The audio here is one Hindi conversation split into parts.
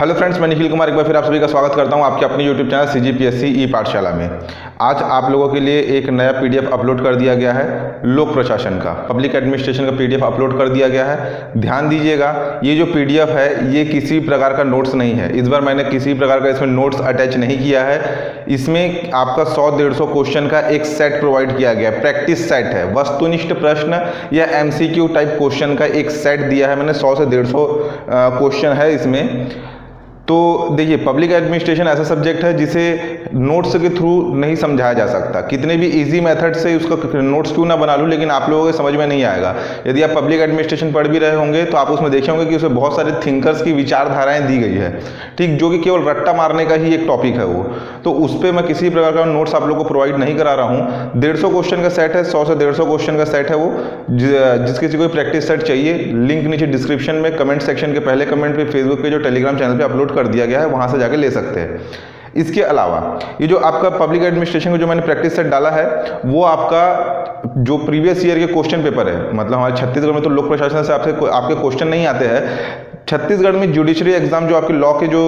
हेलो फ्रेंड्स, मैं निखिल कुमार एक बार फिर आप सभी का स्वागत करता हूं आपके अपने यूट्यूब चैनल सीजीपीएससी ई पाठशाला में। आज आप लोगों के लिए एक नया पीडीएफ अपलोड कर दिया गया है, लोक प्रशासन का, पब्लिक एडमिनिस्ट्रेशन का पीडीएफ अपलोड कर दिया गया है। ध्यान दीजिएगा, ये जो पीडीएफ है ये किसी प्रकार का नोट्स नहीं है। इस बार मैंने किसी प्रकार का इसमें नोट्स अटैच नहीं किया है। इसमें आपका 100-150 क्वेश्चन का एक सेट प्रोवाइड किया गया है, प्रैक्टिस सेट है। वस्तुनिष्ठ प्रश्न या एमसीक्यू टाइप क्वेश्चन का एक सेट दिया है मैंने, 100 से 150 क्वेश्चन है इसमें। तो देखिए, पब्लिक एडमिनिस्ट्रेशन ऐसा सब्जेक्ट है जिसे नोट्स के थ्रू नहीं समझाया जा सकता। कितने भी इजी मेथड से उसका नोट्स क्यों ना बना लूँ, लेकिन आप लोगों को समझ में नहीं आएगा। यदि आप पब्लिक एडमिनिस्ट्रेशन पढ़ भी रहे होंगे तो आप उसमें देखेंगे कि उसमें बहुत सारे थिंकर्स की विचारधाराएं दी गई है, ठीक, जो कि केवल रट्टा मारने का ही एक टॉपिक है वो। तो उस पर मैं किसी प्रकार का नोट्स आप लोग को प्रोवाइड नहीं करा रहा हूँ। 150 क्वेश्चन का सेट है, 100 से 150 क्वेश्चन का सेट है वो। जिस किसी को प्रैक्टिस सेट चाहिए, लिंक नीचे डिस्क्रिप्शन में कमेंट सेक्शन के पहले कमेंट पर फेसबुक पे जो टेलीग्राम चैनल पर अपलोड कर दिया गया है, वहां से जाके ले सकते हैं। इसके अलावा ये जो आपका पब्लिक एडमिनिस्ट्रेशन का जो मैंने प्रैक्टिस सेट डाला है वो आपका जो प्रीवियस ईयर के क्वेश्चन पेपर है, मतलब हमारे छत्तीसगढ़ में तो लोक प्रशासन से आपके क्वेश्चन नहीं आते हैं। छत्तीसगढ़ में जुडिशरी एग्जाम जो आपके लॉ के जो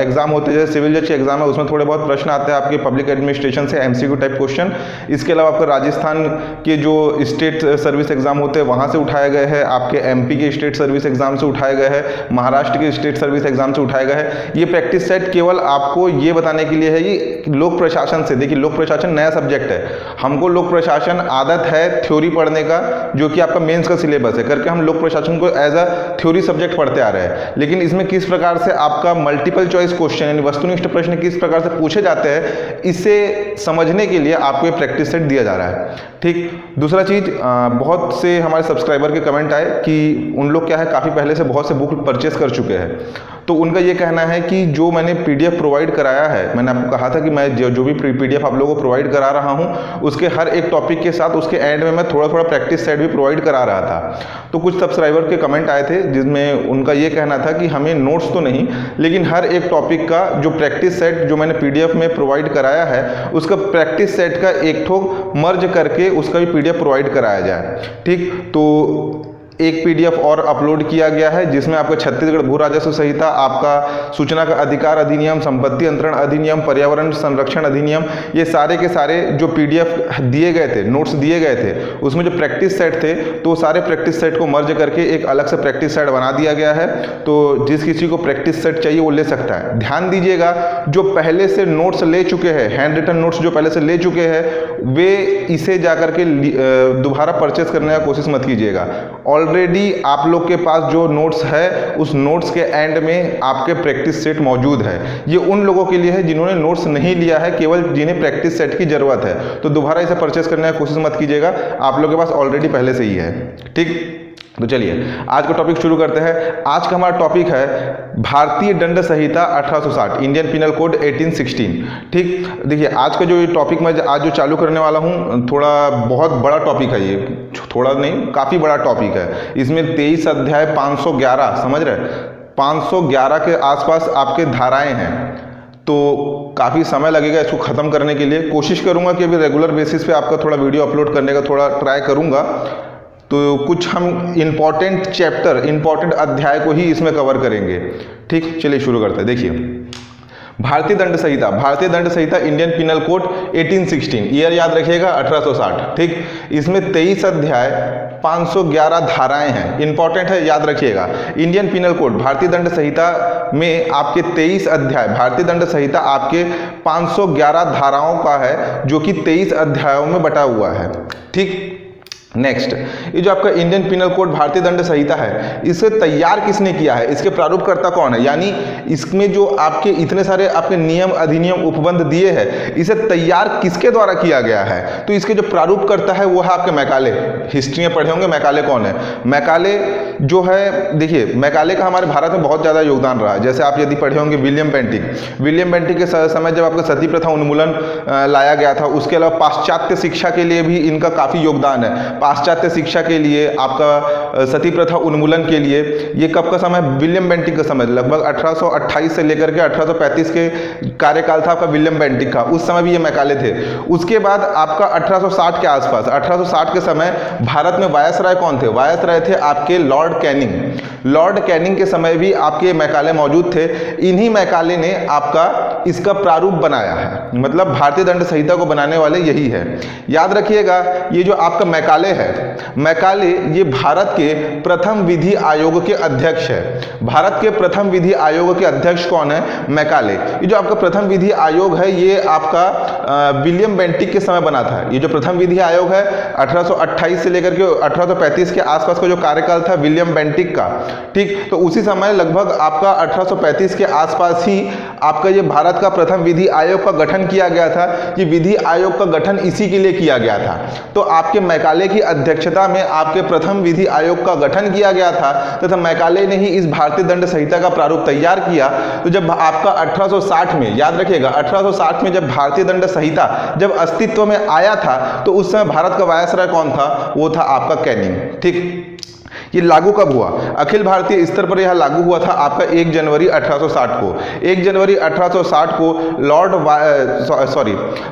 एग्जाम होते हैं, सिविल जज के एग्जाम है, उसमें थोड़े बहुत प्रश्न आते हैं आपके पब्लिक एडमिनिस्ट्रेशन से, एमसीक्यू टाइप क्वेश्चन। इसके अलावा आपका राजस्थान के जो स्टेट सर्विस एग्जाम होते हैं वहाँ से उठाए गए हैं, आपके एमपी के स्टेट सर्विस एग्जाम से उठाए गए हैं, महाराष्ट्र के स्टेट सर्विस एग्जाम से उठाए गए हैं। ये प्रैक्टिस सेट केवल आपको ये बताने के लिए है कि लोक प्रशासन से, देखिए लोक प्रशासन नया सब्जेक्ट है, हमको लोक प्रशासन आदत है थ्योरी पढ़ने का, जो कि आपका मेंस का सिलेबस है करके हम लोक प्रशासन को एज अ थ्योरी सब्जेक्ट पढ़ते आ रहे हैं। लेकिन इसमें किस प्रकार से आपका मल्टीपल चॉइस क्वेश्चन यानी वस्तुनिष्ठ प्रश्न किस प्रकार से पूछे जाते हैं, इसे समझने के लिए आपको प्रैक्टिस सेट दिया जा रहा है, ठीक। दूसरा चीज़, बहुत से हमारे सब्सक्राइबर के कमेंट आए कि उन लोग क्या है काफ़ी पहले से बहुत से बुक परचेस कर चुके हैं, तो उनका ये कहना है कि जो मैंने पीडीएफ प्रोवाइड कराया है, मैंने आपको कहा था कि मैं जो भी पीडीएफ आप लोगों को प्रोवाइड करा रहा हूं उसके हर एक टॉपिक के साथ उसके एंड में मैं थोड़ा थोड़ा प्रैक्टिस सेट भी प्रोवाइड करा रहा था। तो कुछ सब्सक्राइबर के कमेंट आए थे जिसमें उनका ये कहना था कि हमें नोट्स तो नहीं, लेकिन हर एक टॉपिक का जो प्रैक्टिस सेट जो मैंने पीडीएफ में प्रोवाइड कराया है उसका प्रैक्टिस सेट का एक ठोक मर्ज करके उसका भी पीडीएफ प्रोवाइड कराया जाए, ठीक। तो एक पीडीएफ और अपलोड किया गया है जिसमें आपका छत्तीसगढ़ भू राजस्व संहिता, आपका सूचना का अधिकार अधिनियम, संपत्ति अंतरण अधिनियम, पर्यावरण संरक्षण अधिनियम, ये सारे के सारे जो पीडीएफ दिए गए थे, नोट्स दिए गए थे, उसमें जो प्रैक्टिस सेट थे तो सारे प्रैक्टिस सेट को मर्ज करके एक अलग से प्रैक्टिस सेट बना दिया गया है। तो जिस किसी को प्रैक्टिस सेट चाहिए वो ले सकता है। ध्यान दीजिएगा, जो पहले से नोट्स ले चुके हैं, हैंड रिटन नोट्स जो पहले से ले चुके हैं, वे इसे जा करके दोबारा परचेस करने की कोशिश मत कीजिएगा। ऑलरेडी आप लोग के पास जो नोट्स है उस नोट्स के एंड में आपके प्रैक्टिस सेट मौजूद है। ये उन लोगों के लिए है जिन्होंने नोट्स नहीं लिया है, केवल जिन्हें प्रैक्टिस सेट की ज़रूरत है, तो दोबारा इसे परचेस करने की कोशिश मत कीजिएगा, आप लोग के पास ऑलरेडी पहले से ही है, ठीक। तो चलिए आज का टॉपिक शुरू करते हैं। आज का हमारा टॉपिक है भारतीय दंड संहिता 1860, इंडियन पिनल कोड 1816, ठीक। देखिए आज का जो ये टॉपिक मैं आज जो चालू करने वाला हूँ, थोड़ा बहुत बड़ा टॉपिक है ये, थोड़ा नहीं काफ़ी बड़ा टॉपिक है। इसमें 23 अध्याय, 511, समझ रहे, 511 के आसपास आपके धाराएँ हैं, तो काफ़ी समय लगेगा इसको ख़त्म करने के लिए। कोशिश करूँगा कि अभी रेगुलर बेसिस पे आपका थोड़ा वीडियो अपलोड करने का थोड़ा ट्राई करूँगा। तो कुछ हम इम्पॉर्टेंट चैप्टर, इम्पॉर्टेंट अध्याय को ही इसमें कवर करेंगे, ठीक। चलिए शुरू करते हैं। देखिए भारतीय दंड संहिता, भारतीय दंड संहिता इंडियन पिनल कोड 1816, ईयर याद रखिएगा 1860, ठीक। इसमें 23 अध्याय, 511 धाराएं हैं, इंपॉर्टेंट है, याद रखिएगा। इंडियन पिनल कोड भारतीय दंड संहिता में आपके 23 अध्याय, भारतीय दंड संहिता आपके 511 धाराओं का है जो कि 23 अध्यायों में बटा हुआ है, ठीक। नेक्स्ट, ये जो आपका इंडियन पिनल कोड भारतीय दंड संहिता है, इसे तैयार किसने किया है, इसके प्रारूपकर्ता कौन है, यानी इसमें जो आपके इतने सारे आपके नियम, अधिनियम, उपबंध दिए हैं, इसे तैयार किसके द्वारा किया गया है, तो इसके जो प्रारूपकर्ता है वो है आपके मैकाले। हिस्ट्री में पढ़े होंगे मैकाले कौन है। मैकाले जो है, देखिए मैकाले का हमारे भारत में बहुत ज़्यादा योगदान रहा है। जैसे आप यदि पढ़े होंगे विलियम बेंटिक के समय जब आपका सती प्रथा उन्मूलन लाया गया था, उसके अलावा पाश्चात्य शिक्षा के लिए भी इनका काफ़ी योगदान है। पाश्चात्य शिक्षा के लिए आपका सती प्रथा उन्मूलन के लिए, ये कब का समय, विलियम बेंटिक का समय, लगभग 1828 से लेकर के 1835 के कार्यकाल था आपका विलियम बेंटिक का। उस समय भी ये मैकाले थे। उसके बाद आपका 1860 के आसपास, 1860 के समय भारत में वायसराय कौन थे? वायसराय थे आपके लॉर्ड कैनिंग। लॉर्ड कैनिंग के समय भी आपके मैकाले मौजूद थे। इन्हीं मैकाले ने आपका इसका प्रारूप बनाया है, मतलब भारतीय दंड संहिता को बनाने वाले यही है। याद रखिएगा, ये जो आपका मैकाले है, मैकाले ये भारत के प्रथम विधि आयोग के अध्यक्ष है। भारत के प्रथम विधि आयोग के अध्यक्ष कौन है? मैकाले। ये जो आपका प्रथम विधि आयोग है, ये आपका विलियम बेंटिक के समय बना था। ये जो प्रथम विधि आयोग है, 1828 से लेकर के 1835 के आसपास का जो कार्यकाल था विलियम बेंटिक का, ठीक, तो उसी समय लगभग आपका 1835 के आसपास ही आपका ये भारत का प्रथम विधि आयोग का गठन किया गया था। ये विधि आयोग का गठन इसी के लिए किया गया था। तो आपके मैकाले की अध्यक्षता में आपके प्रथम विधि आयोग का गठन किया गया था तथा मैकाले ने ही इस भारतीय दंड संहिता का प्रारूप तैयार किया। तो जब आपका 1860 में, याद रखिएगा, 1860 में जब भारतीय दंड संहिता जब अस्तित्व में आया था, तो उस समय भारत का वायसराय कौन था? वो था आपका कैनिंग, ठीक। ये लागू कब हुआ? अखिल भारतीय स्तर पर यह लागू हुआ था आपका 1 जनवरी 1860 को। 1 जनवरी 1860 को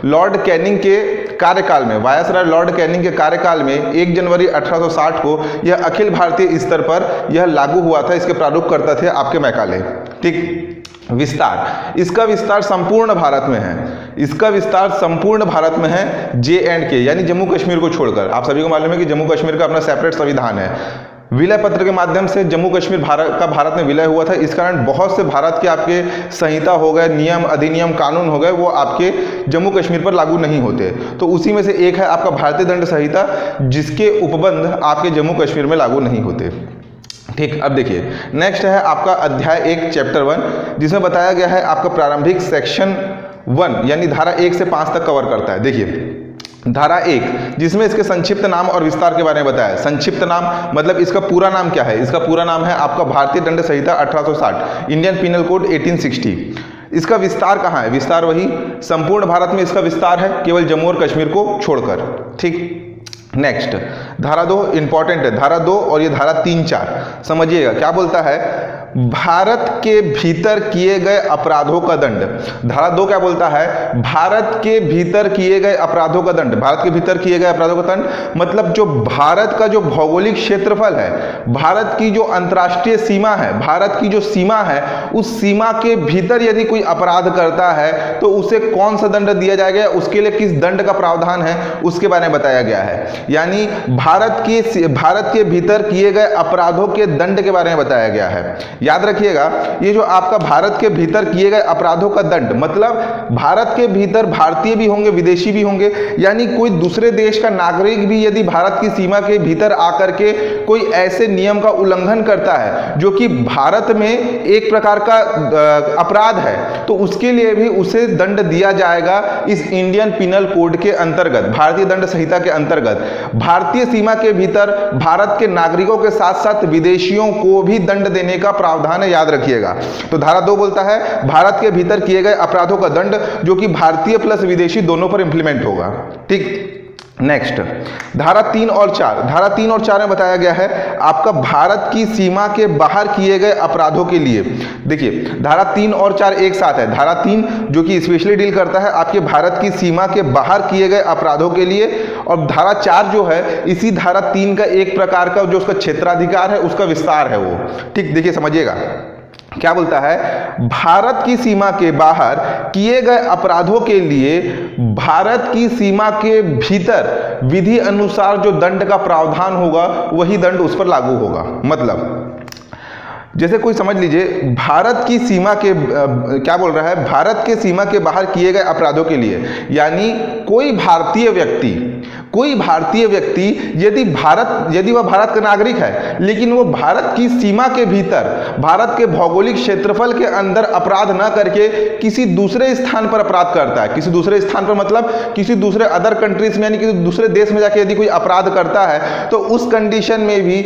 लॉर्ड कैनिंग के कार्यकाल में, वायसराय लॉर्ड कैनिंग के कार्यकाल में 1 जनवरी 1860 को यह अखिल भारतीय स्तर पर यह लागू हुआ था। इसके प्रारूप करते थे आपके मैकाले, ठीक। विस्तार, इसका विस्तार संपूर्ण भारत में है। इसका विस्तार संपूर्ण भारत में है, जे एंड के यानी जम्मू कश्मीर को छोड़कर। आप सभी को मालूम है कि जम्मू कश्मीर का अपना सेपरेट संविधान है। विलय पत्र के माध्यम से जम्मू कश्मीर भारत में विलय हुआ था। इस कारण बहुत से भारत के आपके संहिता हो गए, नियम, अधिनियम, कानून हो गए, वो आपके जम्मू कश्मीर पर लागू नहीं होते। तो उसी में से एक है आपका भारतीय दंड संहिता, जिसके उपबंध आपके जम्मू कश्मीर में लागू नहीं होते, ठीक। अब देखिए, नेक्स्ट है आपका अध्याय 1 चैप्टर 1, जिसमें बताया गया है आपका प्रारंभिक सेक्शन 1 यानी धारा 1 से 5 तक कवर करता है। देखिए धारा 1, जिसमें इसके संक्षिप्त नाम और विस्तार के बारे में बताया। संक्षिप्त नाम मतलब इसका पूरा नाम क्या है? इसका पूरा नाम है आपका भारतीय दंड संहिता 1860, इंडियन पिनल कोड 1860। इसका विस्तार कहाँ है? विस्तार वही संपूर्ण भारत में इसका विस्तार है, केवल जम्मू और कश्मीर को छोड़कर, ठीक। नेक्स्ट धारा 2 इंपॉर्टेंट है, धारा 2 और ये धारा 3-4 समझिएगा। क्या बोलता है? भारत के भीतर किए गए अपराधों का दंड। धारा 2 क्या बोलता है? भारत के भीतर किए गए अपराधों का दंड। भारत के भीतर किए गए अपराधों का दंड मतलब जो भारत का जो भौगोलिक क्षेत्रफल है, भारत की जो अंतर्राष्ट्रीय सीमा है, भारत की जो सीमा है, उस सीमा के भीतर यदि कोई अपराध करता है तो उसे कौन सा दंड दिया जाएगा, उसके लिए किस दंड का प्रावधान है, उसके बारे में बताया गया है। यानी भारत के भीतर किए गए अपराधों के दंड के बारे में बताया गया है। याद रखिएगा, ये जो आपका भारत के भीतर किए गए अपराधों का दंड मतलब भारत के भीतर भारतीय भी होंगे, विदेशी भी होंगे, यानी कोई दूसरे देश का नागरिक भी यदि भारत की सीमा के भीतर आकर के कोई ऐसे नियम का उल्लंघन करता है जो कि भारत में एक प्रकार का अपराध है, तो उसके लिए भी उसे दंड दिया जाएगा इस इंडियन पिनल कोड के अंतर्गत, भारतीय दंड संहिता के अंतर्गत। भारतीय सीमा के भीतर भारत के नागरिकों के साथ साथ विदेशियों को भी दंड देने का प्रावधान है, याद रखिएगा। तो धारा 2 बोलता है भारत के भीतर किए गए अपराधों का दंड, जो कि भारतीय प्लस विदेशी दोनों पर इंप्लीमेंट होगा, ठीक। नेक्स्ट धारा 3 और 4, धारा 3 और 4 में बताया गया है आपका भारत की सीमा के बाहर किए गए अपराधों के लिए। देखिए धारा 3 और 4 एक साथ है। धारा 3 जो कि स्पेशली डील करता है आपके भारत की सीमा के बाहर किए गए अपराधों के लिए, और धारा 4 जो है इसी धारा 3 का एक प्रकार का जो उसका क्षेत्राधिकार है उसका विस्तार है वो, ठीक। देखिए समझिएगा क्या बोलता है, भारत की सीमा के बाहर किए गए अपराधों के लिए भारत की सीमा के भीतर विधि अनुसार जो दंड का प्रावधान होगा वही दंड उस पर लागू होगा। मतलब जैसे कोई समझ लीजिए भारत की सीमा के क्या बोल रहा है, भारत के सीमा के बाहर किए गए अपराधों के लिए, यानी कोई भारतीय व्यक्ति यदि वह भारत का नागरिक है लेकिन वो भारत की सीमा के भीतर भारत के भौगोलिक क्षेत्रफल के अंदर अपराध ना करके किसी दूसरे स्थान पर अपराध करता है, किसी दूसरे स्थान पर मतलब किसी दूसरे अदर कंट्रीज में यानी किसी दूसरे देश में जाके यदि कोई अपराध करता है, तो उस कंडीशन में भी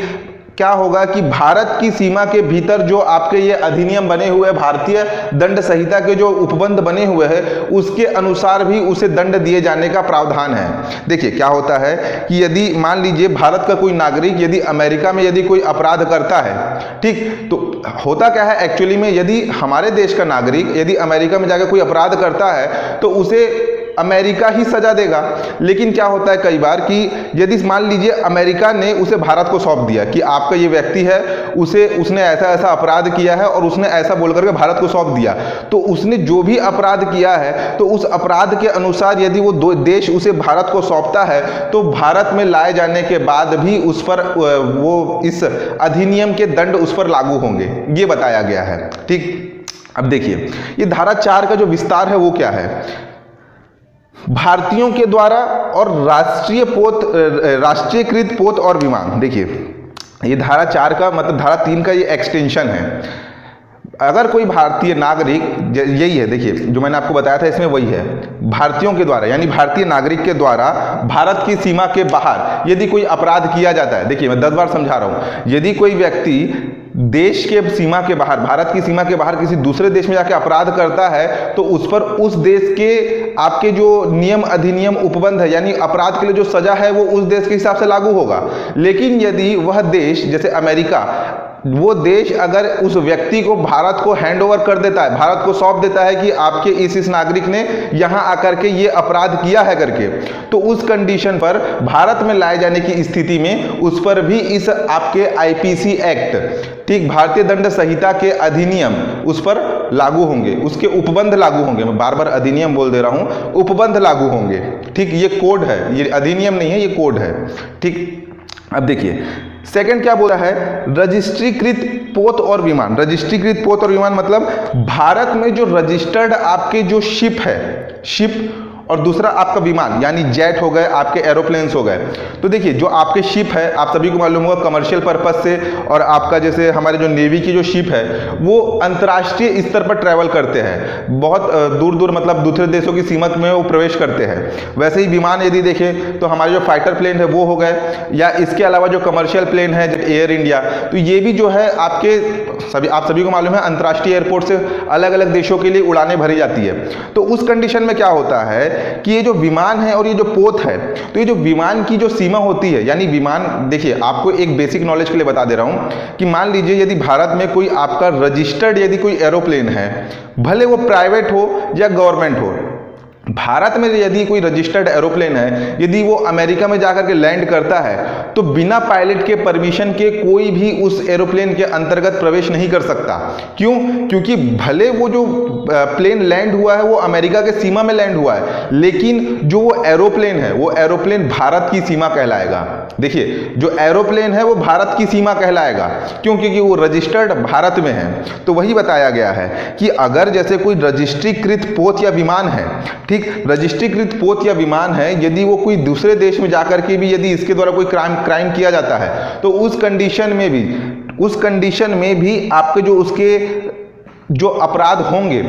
क्या होगा कि भारत की सीमा के भीतर जो आपके ये अधिनियम बने हुए भारतीय दंड संहिता के जो उपबंध बने हुए हैं उसके अनुसार भी उसे दंड दिए जाने का प्रावधान है। देखिए क्या होता है कि यदि मान लीजिए भारत का कोई नागरिक यदि अमेरिका में यदि कोई अपराध करता है, ठीक, तो होता क्या है एक्चुअली में, यदि हमारे देश का नागरिक यदि अमेरिका में जाकर कोई अपराध करता है तो उसे अमेरिका ही सजा देगा। लेकिन क्या होता है कई बार कि यदि मान लीजिए अमेरिका ने उसे भारत को सौंप दिया कि आपका ये व्यक्ति है, उसे उसने ऐसा ऐसा अपराध किया है और उसने ऐसा बोलकर के भारत को सौंप दिया, तो उसने जो भी अपराध किया है तो उस अपराध के अनुसार यदि वो देश उसे भारत को सौंपता है तो भारत में लाए जाने के बाद भी उस पर वो इस अधिनियम के दंड उस पर लागू होंगे, ये बताया गया है। ठीक, अब देखिए ये धारा 4 का जो विस्तार है वो क्या है, भारतीयों के द्वारा और राष्ट्रीयकृत पोत और विमान। देखिए ये धारा 4 का मतलब धारा 3 का ये एक्सटेंशन है। अगर कोई भारतीय नागरिक, यही है देखिए जो मैंने आपको बताया था इसमें वही है, भारतीयों के द्वारा यानी भारतीय नागरिक के द्वारा भारत की सीमा के बाहर यदि कोई अपराध किया जाता है, देखिए मैं 10 बार समझा रहा हूँ, यदि कोई व्यक्ति देश के सीमा के बाहर, भारत की सीमा के बाहर किसी दूसरे देश में जाके अपराध करता है तो उस पर उस देश के आपके जो नियम अधिनियम उपबंध है यानी अपराध के लिए जो सजा है वो उस देश के हिसाब से लागू होगा। लेकिन यदि वह देश जैसे अमेरिका, वो देश अगर उस व्यक्ति को भारत को हैंड ओवर कर देता है, भारत को सौंप देता है कि आपके इस नागरिक ने यहाँ आकर के ये अपराध किया है करके, तो उस कंडीशन पर भारत में लाए जाने की स्थिति में उस पर भी इस आपके आईपीसी एक्ट, ठीक, भारतीय दंड संहिता के अधिनियम उस पर लागू होंगे, उसके उपबंध लागू होंगे। मैं बार बार अधिनियम बोल दे रहा हूँ, उपबंध लागू होंगे। ठीक, ये कोड है, ये अधिनियम नहीं है, ये कोड है। ठीक, अब देखिए सेकंड क्या बोला है, रजिस्ट्रीकृत पोत और विमान। रजिस्ट्रीकृत पोत और विमान मतलब भारत में जो रजिस्टर्ड आपके जो शिप है, शिप, और दूसरा आपका विमान यानी जेट हो गए, आपके एरोप्लेन्स हो गए। तो देखिए जो आपके शिप है, आप सभी को मालूम होगा कमर्शियल पर्पस से, और आपका जैसे हमारे जो नेवी की जो शिप है वो अंतर्राष्ट्रीय स्तर पर ट्रैवल करते हैं, बहुत दूर दूर मतलब दूसरे देशों की सीमा में वो प्रवेश करते हैं। वैसे ही विमान यदि देखें तो हमारे जो फाइटर प्लेन है वो हो गए, या इसके अलावा जो कमर्शियल प्लेन है एयर इंडिया, तो ये भी जो है आपके सभी, आप सभी को मालूम है अंतर्राष्ट्रीय एयरपोर्ट से अलग अलग देशों के लिए उड़ानें भरी जाती है। तो उस कंडीशन में क्या होता है कि ये जो विमान है और ये जो पोत है, तो ये जो विमान की जो सीमा होती है यानी विमान, देखिए आपको एक बेसिक नॉलेज के लिए बता दे रहा हूं कि मान लीजिए यदि भारत में कोई आपका रजिस्टर्ड यदि कोई एरोप्लेन है, भले वो प्राइवेट हो या गवर्नमेंट हो, भारत में यदि कोई रजिस्टर्ड एरोप्लेन है, यदि वो अमेरिका में जाकर के लैंड करता है तो बिना पायलट के परमिशन के कोई भी उस एरोप्लेन के अंतर्गत प्रवेश नहीं कर सकता। क्यों? क्योंकि भले वो जो प्लेन लैंड हुआ है वो अमेरिका के सीमा में लैंड हुआ है, लेकिन जो वो एरोप्लेन है वो एरोप्लेन भारत की सीमा कहलाएगा। देखिए जो एरोप्लेन है वो भारत की सीमा कहलाएगा, क्यों? क्योंकि वो रजिस्टर्ड भारत में है। तो वही बताया गया है कि अगर जैसे कोई रजिस्ट्रीकृत पोत या विमान है, ठीक, रजिस्ट्रीकृत पोत या विमान है, यदि वो कोई दूसरे देश में जाकर के भी यदि इसके द्वारा कोई क्राइम किया जाता है तो उस कंडीशन में भी आपके जो उसके जो अपराध होंगे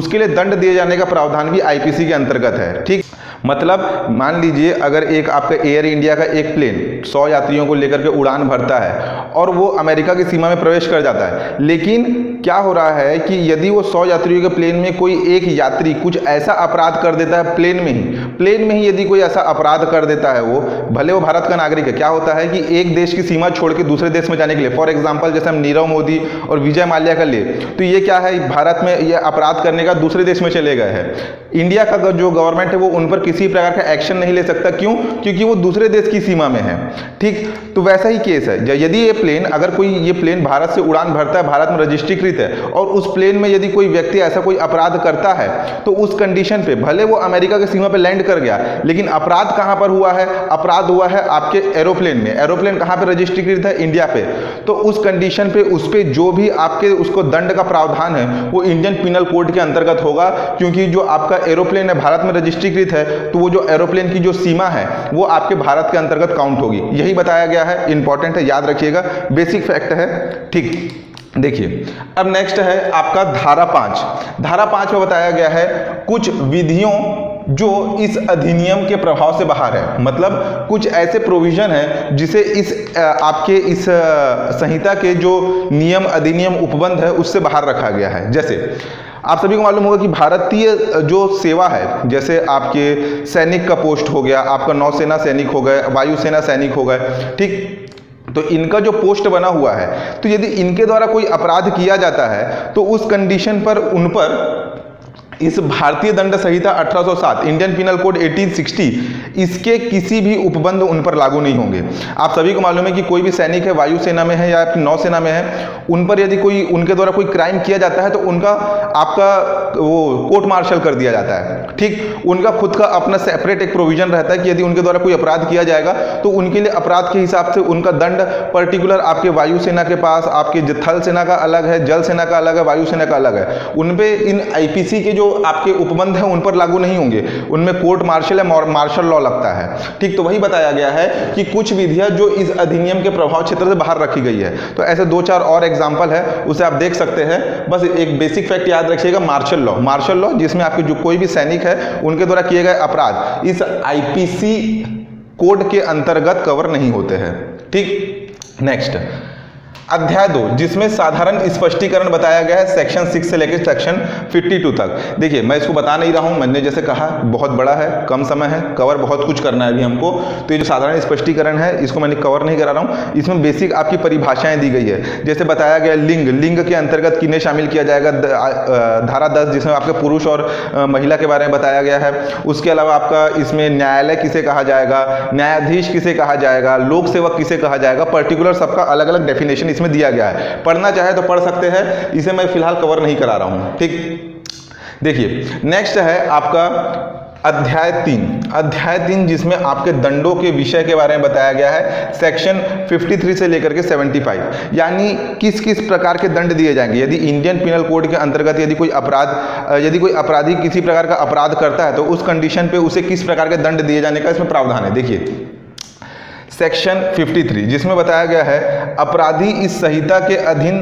उसके लिए दंड दिए जाने का प्रावधान भी आईपीसी के अंतर्गत है। ठीक, मतलब मान लीजिए अगर एक आपका एयर इंडिया का एक प्लेन 100 यात्रियों को लेकर के उड़ान भरता है और वो अमेरिका की सीमा में प्रवेश कर जाता है, लेकिन क्या हो रहा है कि यदि वो 100 यात्रियों के प्लेन में कोई एक यात्री कुछ ऐसा अपराध कर देता है, प्लेन में ही यदि कोई ऐसा अपराध कर देता है, वो भले वो भारत का नागरिक है, क्या होता है कि एक देश की सीमा छोड़ के दूसरे देश में जाने के लिए, फॉर एग्जाम्पल जैसे हम नीरव मोदी और विजय माल्या का ले, तो ये क्या है, भारत में ये अपराध करने का दूसरे देश में चले गए हैं, इंडिया का जो गवर्नमेंट है वो उन पर किसी प्रकार का एक्शन नहीं ले सकता। क्यों? क्योंकि वो दूसरे देश की सीमा में है। ठीक, तो वैसा ही केस है, यदि ये प्लेन, अगर कोई ये प्लेन भारत से उड़ान भरता है, भारत में रजिस्ट्रीकृत है, और उस प्लेन में यदि कोई व्यक्ति ऐसा कोई अपराध करता है तो उस कंडीशन पे भले वो अमेरिका की सीमा पे लैंड कर गया, लेकिन अपराध कहां पर हुआ है, अपराध हुआ है आपके एरोप्लेन में। एरोप्लेन कहां पे रजिस्ट्रीकृत है, इंडिया पे। तो उस कंडीशन पे उस पे जो भी आपके उसको दंड का प्रावधान है वो इंडियन पिनल कोड के अंतर्गत होगा, क्योंकि जो आपका एरोप्लेन है भारत में रजिस्ट्रीकृत है तो वो जो एरोप्लेन की जो सीमा है वो आपके भारत के अंतर्गत काउंट होगी। यही बताया गया है, इंपॉर्टेंट है, याद रखिएगा, बेसिक फैक्ट है। ठीक, देखिए अब नेक्स्ट है आपका धारा 5 में बताया गया है कुछ विधियों जो इस अधिनियम के प्रभाव से बाहर है। मतलब कुछ ऐसे प्रोविजन है जिसे इस आपके इस संहिता के जो नियम अधिनियम उपबंध है उससे बाहर रखा गया है। जैसे आप सभी को मालूम होगा कि भारतीय जो सेवा है, जैसे आपके सैनिक का पोस्ट हो गया, आपका नौसेना सैनिक हो गए, वायुसेना सैनिक हो गए, ठीक, तो इनका जो पोस्ट बना हुआ है, तो यदि इनके द्वारा कोई अपराध किया जाता है तो उस कंडीशन पर उन पर इस भारतीय दंड संहिता 1807 इंडियन पिनल कोड 1860 इसके किसी भी उपबंध उन पर लागू नहीं होंगे। आप सभी को मालूम है कि कोई भी सैनिक है, वायुसेना में है या नौसेना में है, उन पर यदि कोई उनके द्वारा कोई क्राइम किया जाता है तो उनका आपका वो कोर्ट मार्शल कर दिया जाता है, ठीक। उनका खुद का अपना सेपरेट एक प्रोविजन रहता है कि यदि उनके द्वारा कोई अपराध किया जाएगा तो उनके लिए अपराध के हिसाब से उनका दंड पर्टिकुलर आपके वायुसेना के पास, आपके थल सेना का अलग है, जल सेना का अलग है, वायुसेना का अलग है, उन पे इन आईपीसी के जो आपके उपबंध है उन पर लागू नहीं होंगे, उनमें कोर्ट मार्शल है, मार्शल लॉ लगता है, ठीक। तो वही बताया गया है कि कुछ विधियां जो इस अधिनियम के प्रभाव क्षेत्र से बाहर रखी गई है। तो ऐसे दो चार और एग्जांपल है, उसे आप देख सकते हैं। बस एक बेसिक फैक्ट याद रखिएगा, मार्शल लॉ, मार्शल लॉ जिसमें आपके जो कोई भी सैनिक है उनके द्वारा किए गए अपराध इस आईपीसी कोड के अंतर्गत कवर नहीं होते हैं, ठीक। नेक्स्ट अध्याय 2, जिसमें साधारण स्पष्टीकरण बताया गया है सेक्शन 6 से लेकर सेक्शन 52 तक। देखिए मैं इसको बता नहीं रहा हूं, मैंने जैसे कहा बहुत बड़ा है, कम समय है, कवर बहुत कुछ करना है अभी हमको, तो ये जो साधारण स्पष्टीकरण है इसको मैंने कवर नहीं करा रहा हूं। इसमें बेसिक आपकी परिभाषाएं दी गई है, जैसे बताया गया लिंग, लिंग के अंतर्गत किन्हें शामिल किया जाएगा, धारा 10 जिसमें आपके पुरुष और महिला के बारे में बताया गया है। उसके अलावा आपका इसमें न्यायालय किसे कहा जाएगा, न्यायाधीश किसे कहा जाएगा, लोक सेवक किसे कहा जाएगा, पर्टिकुलर सबका अलग अलग डेफिनेशन इसमें दिया गया है। पढ़ना चाहे तो पढ़ सकते हैं, इसे मैं फिलहाल कवर नहीं करा रहा हूं, ठीक। देखिए नेक्स्ट है आपका अध्याय 3, अध्याय 3 जिसमें आपके दंडों के विषय के बारे में बताया गया है सेक्शन 53 से लेकर के 75, यानी किस किस प्रकार के दंड दिए जाएंगे यदि इंडियन पिनल कोड के अंतर्गत यदि कोई अपराधी किसी प्रकार का अपराध करता है तो उस कंडीशन पे उसे किस प्रकार के दंड दिए जाने का इसमें प्रावधान है। देखिए सेक्शन 53 जिसमें बताया गया है अपराधी इस संहिता के अधीन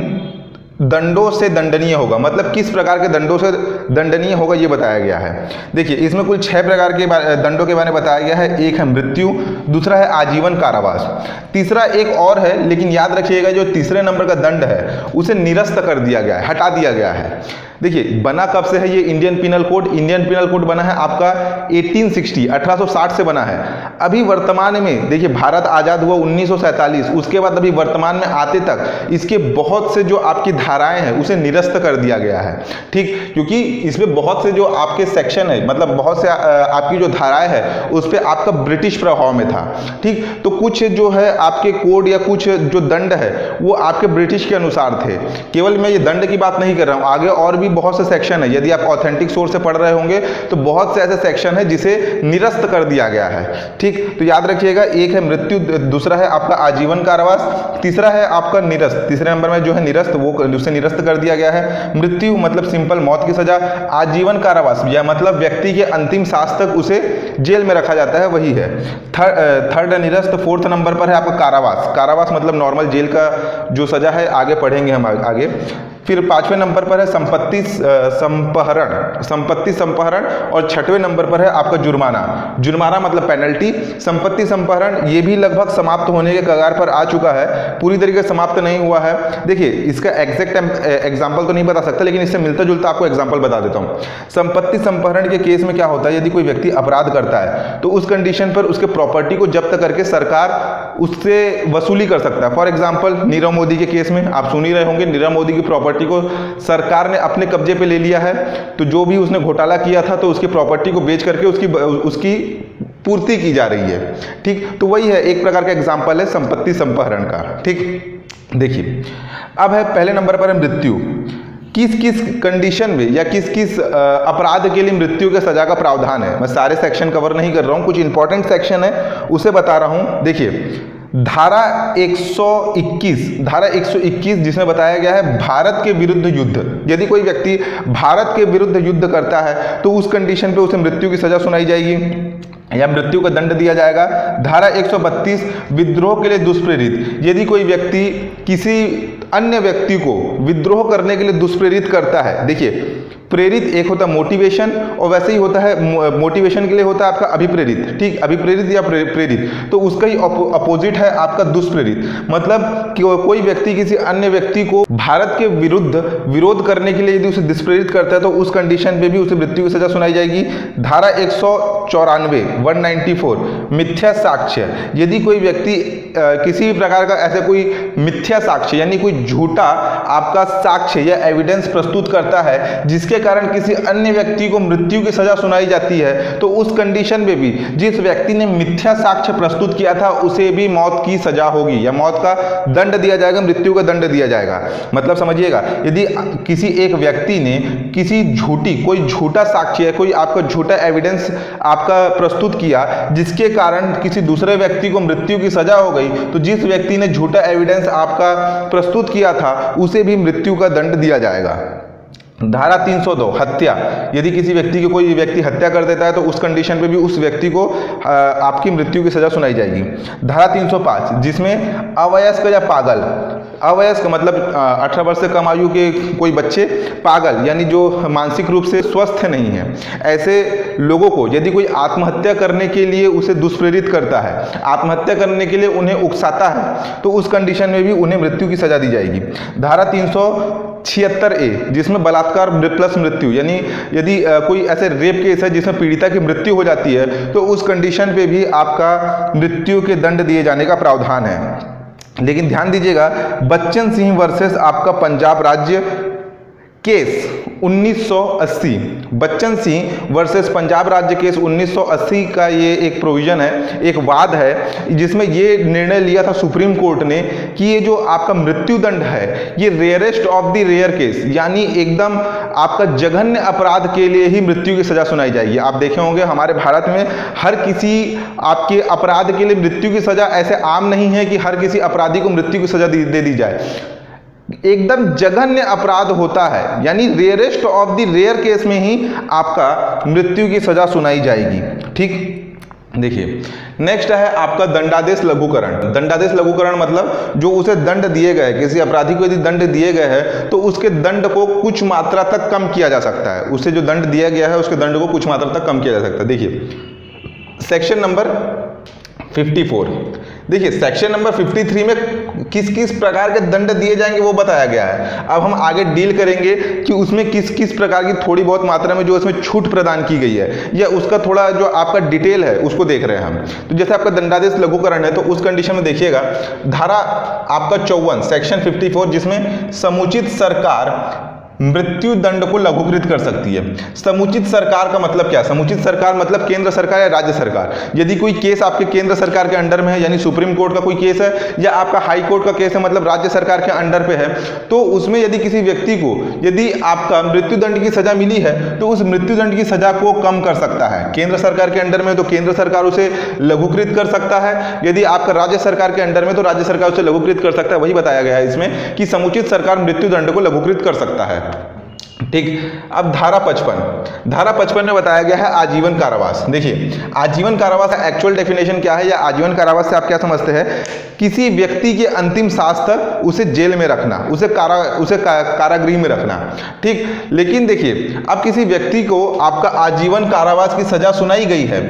दंडों से दंडनीय होगा, मतलब किस प्रकार के दंडों से दंडनीय होगा ये बताया गया है। देखिए इसमें कुल 6 प्रकार के दंडों के बारे में बताया गया है। एक है मृत्यु, दूसरा है आजीवन कारावास, तीसरा एक और है, लेकिन याद रखिएगा जो तीसरे नंबर का दंड है उसे निरस्त कर दिया गया है, हटा दिया गया है। देखिए बना कब से है ये Indian penal code, Indian penal code बना है आपका 1860 से बना है। अभी वर्तमान में देखिए भारत आज़ाद हुआ 1947, उसके बाद अभी वर्तमान में आते तक इसके बहुत से जो आपकी धाराएं हैं उसे निरस्त कर दिया गया है, ठीक, क्योंकि इसमें बहुत से जो आपके सेक्शन है, मतलब बहुत से आपकी जो धाराएं है उस पर आपका ब्रिटिश प्रभाव में था, ठीक। तो कुछ जो है आपके कोड या कुछ जो दंड है वो आपके ब्रिटिश के अनुसार थे। केवल मैं ये दंड की बात नहीं कर रहा हूँ, आगे और भी बहुत से सेक्शन है, यदि आप ऑथेंटिक सोर्स से पढ़ रहे होंगे तो बहुत से ऐसे सेक्शन है जिसे निरस्त कर दिया गया है, ठीक। तो याद रखिएगा, एक है मृत्यु, दूसरा है आपका आजीवन कारावास, तीसरा है आपका निरस्त, तीसरे नंबर में जो है निरस्त, वो उसे निरस्त कर दिया गया है। मृत्यु मतलब सिंपल मौत की सजा, आजीवन कारावास या मतलब व्यक्ति के अंतिम सांस तक उसे जेल में रखा जाता है, वही है। थर्ड निरस्त, फोर्थ नंबर पर है आपका कारावास, कारावास मतलब नॉर्मल जेल का जो सजा है, आगे पढ़ेंगे हम आगे। फिर 5वें नंबर पर है संपत्ति संपहरण और 6वें नंबर पर है आपका जुर्माना, जुर्माना मतलब पेनल्टी। संपत्ति संपहरण ये भी लगभग समाप्त होने के कगार पर आ चुका है, पूरी तरीके से समाप्त नहीं हुआ है। देखिए इसका एग्जैक्ट एग्जाम्पल तो नहीं बता सकता, लेकिन इससे मिलता जुलता आपको एग्जाम्पल बता देता हूँ। संपत्ति संपहरण के केस में क्या होता है, यदि कोई व्यक्ति अपराध करता है तो उस कंडीशन पर उसके प्रॉपर्टी को जब्त करके सरकार उससे वसूली कर सकता है। फॉर एग्जाम्पल नीरव मोदी के केस में आप सुन ही रहे होंगे, नीरव मोदी की प्रॉपर्टी को सरकार ने अपने कब्जे पे ले लिया है, तो जो भी उसने घोटाला किया था तो उसकी प्रॉपर्टी को बेच करके उसकी पूर्ति की जा रही है, ठीक। तो वही है, एक प्रकार का एग्जाम्पल है संपत्ति संपहरण का, ठीक। देखिए अब है पहले नंबर पर है मृत्यु, किस किस कंडीशन में या किस किस अपराध के लिए मृत्यु के सजा का प्रावधान है। मैं सारे सेक्शन कवर नहीं कर रहा हूं, कुछ इंपॉर्टेंट सेक्शन है उसे बता रहा हूं। देखिए धारा 121 जिसमें बताया गया है भारत के विरुद्ध युद्ध, यदि कोई व्यक्ति भारत के विरुद्ध युद्ध करता है तो उस कंडीशन पे उसे मृत्यु की सजा सुनाई जाएगी या मृत्यु का दंड दिया जाएगा। धारा 132 विद्रोह के लिए दुष्प्रेरित, यदि कोई व्यक्ति किसी अन्य व्यक्ति को विद्रोह करने के लिए दुष्प्रेरित करता है। देखिए प्रेरित एक होता मोटिवेशन और वैसे ही होता है, मोटिवेशन के लिए होता है आपका अभिप्रेरित, ठीक, अभिप्रेरित या प्रेरित, तो उसका ही अपोजिट है आपका दुष्प्रेरित। मतलब कि कोई व्यक्ति किसी अन्य व्यक्ति को भारत के विरुद्ध विरोध करने के लिए यदि उसे दुष्प्रेरित करता है तो उस कंडीशन पे भी उसे मृत्यु की सजा सुनाई जाएगी। धारा 194 मिथ्या साक्ष्य, यदि कोई व्यक्ति किसी भी प्रकार का ऐसा कोई मिथ्या साक्ष्य यानी कोई झूठा आपका साक्ष्य या एविडेंस प्रस्तुत करता है जिसके कारण किसी अन्य व्यक्ति को मृत्यु की सजा सुनाई जाती है, तो उस कंडीशन में भी जिस व्यक्ति ने मिथ्या साक्ष्य प्रस्तुत किया था उसे भी मौत की सजा होगी या मौत का दंड दिया जाएगा, मृत्यु का दंड दिया जाएगा। मतलब समझिएगा, यदि किसी एक व्यक्ति ने किसी झूठी, कोई झूठा साक्ष्य है, कोई आपका झूठा एविडेंस आपका प्रस्तुत किया जिसके कारण किसी दूसरे व्यक्ति को मृत्यु की सजा हो गई, तो जिस व्यक्ति ने झूठा एविडेंस आपका प्रस्तुत किया था उसे भी मृत्यु का दंड दिया जाएगा। धारा 302 हत्या, यदि किसी व्यक्ति की कोई व्यक्ति हत्या कर देता है तो उस कंडीशन पे भी उस व्यक्ति को आपकी मृत्यु की सजा सुनाई जाएगी। धारा 305 जिसमें अवयस्क या पागल, अवयस्क मतलब 18 वर्ष से कम आयु के कोई बच्चे, पागल यानी जो मानसिक रूप से स्वस्थ नहीं है, ऐसे लोगों को यदि कोई आत्महत्या करने के लिए उसे दुष्प्रेरित करता है, आत्महत्या करने के लिए उन्हें उकसाता है, तो उस कंडीशन में भी उन्हें मृत्यु की सजा दी जाएगी। धारा 376A जिसमें बलात्कार प्लस मृत्यु, यानी यदि कोई ऐसे रेप केस है जिसमें पीड़िता की मृत्यु हो जाती है तो उस कंडीशन पे भी आपका मृत्यु के दंड दिए जाने का प्रावधान है। लेकिन ध्यान दीजिएगा, बच्चन सिंह वर्सेस आपका पंजाब राज्य केस 1980, बच्चन सिंह वर्सेस पंजाब राज्य केस 1980 का ये एक प्रोविजन है, एक वाद है जिसमें ये निर्णय लिया था सुप्रीम कोर्ट ने कि ये जो आपका मृत्युदंड है ये rarest of the rare case, यानी एकदम आपका जघन्य अपराध के लिए ही मृत्यु की सजा सुनाई जाएगी। आप देखे होंगे हमारे भारत में हर किसी आपके अपराध के लिए मृत्यु की सजा ऐसे आम नहीं है कि हर किसी अपराधी को मृत्यु की सजा दे दी जाए, एकदम जघन्य अपराध होता है, यानी rarest of the rare case में ही आपका मृत्यु की सजा सुनाई जाएगी। ठीक, देखिए नेक्स्ट है आपका दंडादेश लघुकरण। दंडादेश लघुकरण मतलब जो उसे दंड दिए गए, किसी अपराधी को यदि दंड दिए गए हैं तो उसके दंड को कुछ मात्रा तक कम किया जा सकता है, उसे जो दंड दिया गया है उसके दंड को कुछ मात्रा तक कम किया जा सकता है। देखिए सेक्शन नंबर 54, देखिए सेक्शन नंबर 53 में किस किस प्रकार के दंड दिए जाएंगे वो बताया गया है। अब हम आगे डील करेंगे कि उसमें किस किस प्रकार की थोड़ी बहुत मात्रा में जो इसमें छूट प्रदान की गई है या उसका थोड़ा जो आपका डिटेल है उसको देख रहे हैं हम। तो जैसे आपका दंडादेश लघुकरण है तो उस कंडीशन में देखिएगा धारा आपका 54 सेक्शन 54 जिसमें समुचित सरकार मृत्यु दंड को लघुकृत कर सकती है। समुचित सरकार का मतलब क्या है? समुचित सरकार मतलब केंद्र सरकार या राज्य सरकार। यदि कोई केस आपके केंद्र सरकार के अंडर में है, यानी सुप्रीम कोर्ट का कोई केस है या आपका हाई कोर्ट का केस है, मतलब राज्य सरकार के अंडर पे है, तो उसमें यदि किसी व्यक्ति को यदि आपका मृत्यु दंड की सजा मिली है तो उस मृत्यु दंड की सजा को कम कर सकता है। केंद्र सरकार के अंडर में तो केंद्र सरकार उसे लघुकृत कर सकता है, यदि आपका राज्य सरकार के अंडर में तो राज्य सरकार उसे लघुकृत कर सकता है। वही बताया गया है इसमें कि समुचित सरकार मृत्यु दंड को लघुकृत कर सकता है। ठीक, अब धारा 55, धारा 55 में बताया गया है आजीवन कारावास। देखिए आजीवन कारावास का एक्चुअल डेफिनेशन क्या है या आजीवन कारावास से आप क्या समझते हैं? किसी व्यक्ति के अंतिम सांस तक उसे जेल में रखना, उसे कारागृह में रखना। ठीक, लेकिन देखिए अब किसी व्यक्ति को आपका आजीवन कारावास की सजा सुनाई गई है,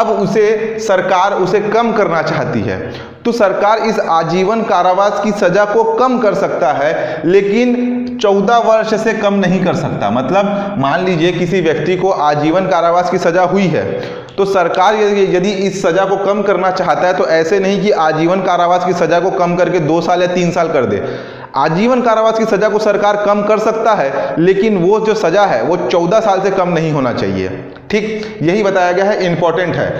अब उसे सरकार उसे कम करना चाहती है तो सरकार इस आजीवन कारावास की सजा को कम कर सकता है लेकिन 14 वर्ष से कम नहीं कर सकता। मतलब मान लीजिए किसी व्यक्ति को आजीवन कारावास की सजा हुई है तो सरकार यदि इस सजा को कम करना चाहता है तो ऐसे नहीं कि आजीवन कारावास की सजा को कम करके 2 साल या 3 साल कर दे। आजीवन कारावास की सजा को सरकार कम कर सकता है लेकिन वो जो सजा है वो 14 साल से कम नहीं होना चाहिए। ठीक, यही बताया गया है, इंपॉर्टेंट है।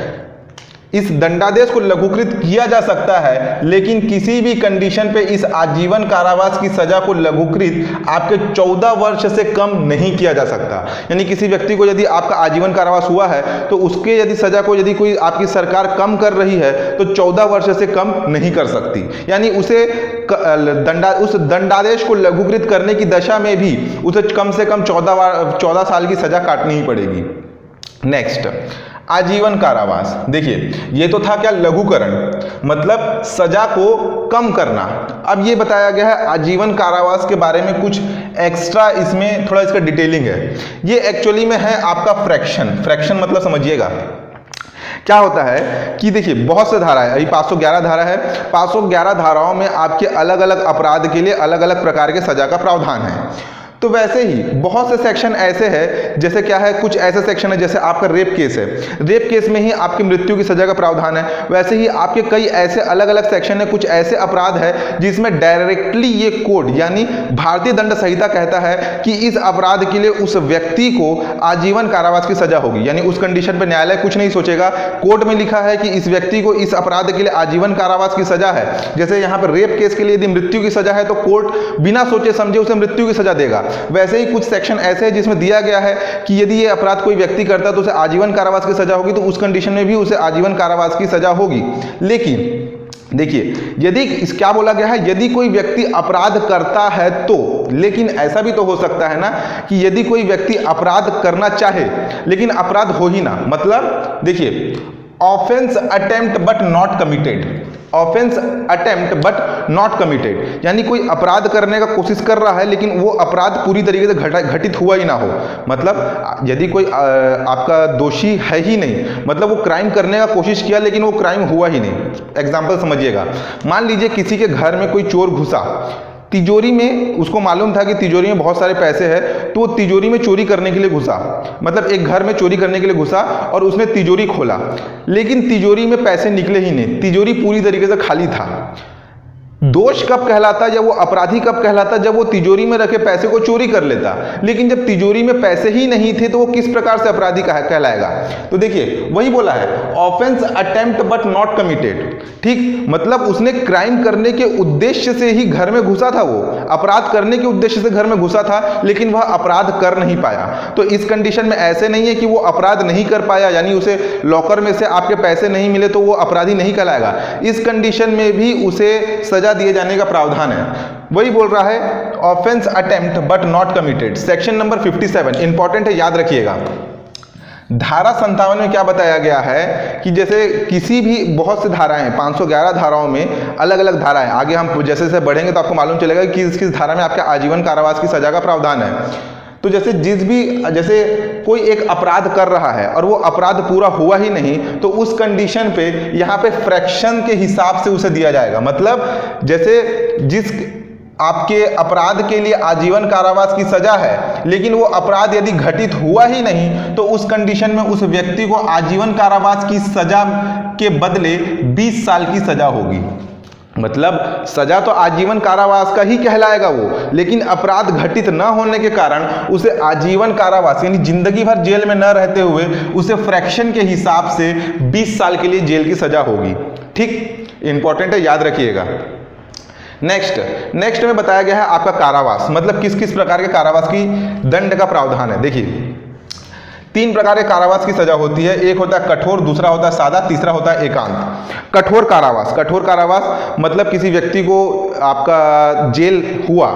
इस दंडादेश को लघुकृत किया जा सकता है लेकिन किसी भी कंडीशन पे इस आजीवन कारावास की सजा को लघुकृत आपके 14 वर्ष से कम नहीं किया जा सकता। यानी किसी व्यक्ति को यदि आपका आजीवन कारावास हुआ है तो उसके यदि सजा को यदि कोई आपकी सरकार कम कर रही है तो 14 वर्ष से कम नहीं कर सकती। यानी उसे उस दंडादेश को लघुकृत करने की दशा में भी उसे कम से कम 14 साल की सजा काटनी ही पड़ेगी। नेक्स्ट आजीवन कारावास। देखिए ये तो था क्या, लघुकरण मतलब सजा को कम करना। अब ये बताया गया है आजीवन कारावास के बारे में कुछ एक्स्ट्रा, इसमें थोड़ा इसका डिटेलिंग है। ये एक्चुअली में है आपका फ्रैक्शन। फ्रैक्शन मतलब समझिएगा क्या होता है कि देखिए बहुत से धारा है, अभी 511 धारा है। 511 धाराओं में आपके अलग अलग अपराध के लिए अलग अलग प्रकार के सजा का प्रावधान है। तो वैसे ही बहुत से सेक्शन ऐसे हैं, जैसे क्या है, कुछ ऐसे सेक्शन है जैसे आपका रेप केस है, रेप केस में ही आपकी मृत्यु की सजा का प्रावधान है। वैसे ही आपके कई ऐसे अलग अलग सेक्शन है, कुछ ऐसे अपराध है जिसमें डायरेक्टली ये कोड यानी भारतीय दंड संहिता कहता है कि इस अपराध के लिए उस व्यक्ति को आजीवन कारावास की सजा होगी। यानी उस कंडीशन पर न्यायालय कुछ नहीं सोचेगा, कोर्ट में लिखा है कि इस व्यक्ति को इस अपराध के लिए आजीवन कारावास की सजा है। जैसे यहाँ पर रेप केस के लिए यदि मृत्यु की सजा है तो कोर्ट बिना सोचे समझे उसे मृत्यु की सजा देगा। वैसे ही कुछ सेक्शन ऐसे हैं जिसमें दिया गया है कि यदि ये अपराध कोई व्यक्ति करता है तो उसे आजीवन कारावास की सजा होगी, तो उस कंडीशन में भी उसे आजीवन कारावास की सजा होगी। लेकिन देखिए यदि क्या बोला गया है, यदि कोई व्यक्ति अपराध करता है तो, लेकिन ऐसा भी तो हो सकता है ना कि यदि कोई व्यक्ति अपराध करना चाहे लेकिन अपराध हो ही ना। मतलब देखिए offence attempt but not committed, offence attempt but not committed यानी कोई अपराध करने का कोशिश कर रहा है लेकिन वो अपराध पूरी तरीके से घटित हुआ ही ना हो। मतलब यदि कोई आपका दोषी है ही नहीं, मतलब वो क्राइम करने का कोशिश किया लेकिन वो क्राइम हुआ ही नहीं। एग्जाम्पल समझिएगा, मान लीजिए किसी के घर में कोई चोर घुसा, तिजोरी में उसको मालूम था कि तिजोरी में बहुत सारे पैसे हैं, तो वो तिजोरी में चोरी करने के लिए घुसा, मतलब एक घर में चोरी करने के लिए घुसा और उसने तिजोरी खोला लेकिन तिजोरी में पैसे निकले ही नहीं, तिजोरी पूरी तरीके से खाली था। दोष कब कहलाता या वो अपराधी कब कहलाता, जब वो तिजोरी में रखे पैसे को चोरी कर लेता, लेकिन जब तिजोरी में पैसे ही नहीं थे तो वो किस प्रकार से अपराधी कहलाएगा। तो देखिए वही बोला है offence attempt but not committed, ठीक, मतलब उसने क्राइम करने के उद्देश्य से ही घर में घुसा था, वो अपराध करने के उद्देश्य से घर में घुसा था लेकिन वह अपराध कर नहीं पाया। तो इस कंडीशन में ऐसे नहीं है कि वो अपराध नहीं कर पाया यानी उसे लॉकर में से आपके पैसे नहीं मिले तो वो अपराधी नहीं कहलाएगा, इस कंडीशन में भी उसे सजा दिए जाने का प्रावधान है। वही बोल रहा है offence attempt but not committed. Section number 57 important है, याद रखिएगा। धारा 57 में क्या बताया गया है कि जैसे किसी भी बहुत से धाराएं, 511 धाराओं में अलग अलग धाराएं, आगे हम जैसे जैसे बढ़ेंगे तो आपको मालूम चलेगा कि किस किस धारा में आपका आजीवन कारावास की सजा का प्रावधान है। तो जैसे जैसे कोई एक अपराध कर रहा है और वो अपराध पूरा हुआ ही नहीं तो उस कंडीशन पे यहाँ पे फ्रैक्शन के हिसाब से उसे दिया जाएगा। मतलब जैसे जिस आपके अपराध के लिए आजीवन कारावास की सजा है लेकिन वो अपराध यदि घटित हुआ ही नहीं तो उस कंडीशन में उस व्यक्ति को आजीवन कारावास की सजा के बदले 20 साल की सजा होगी। मतलब सजा तो आजीवन कारावास का ही कहलाएगा वो, लेकिन अपराध घटित न होने के कारण उसे आजीवन कारावास यानी जिंदगी भर जेल में न रहते हुए उसे फ्रैक्शन के हिसाब से 20 साल के लिए जेल की सजा होगी। ठीक, इंपॉर्टेंट है, याद रखिएगा। नेक्स्ट में बताया गया है आपका कारावास, मतलब किस किस प्रकार के कारावास की दंड का प्रावधान है। देखिए 3 प्रकार के कारावास की सजा होती है, एक होता है कठोर, दूसरा होता है सादा, तीसरा होता है एकांत। कठोर कारावास मतलब किसी व्यक्ति को आपका जेल हुआ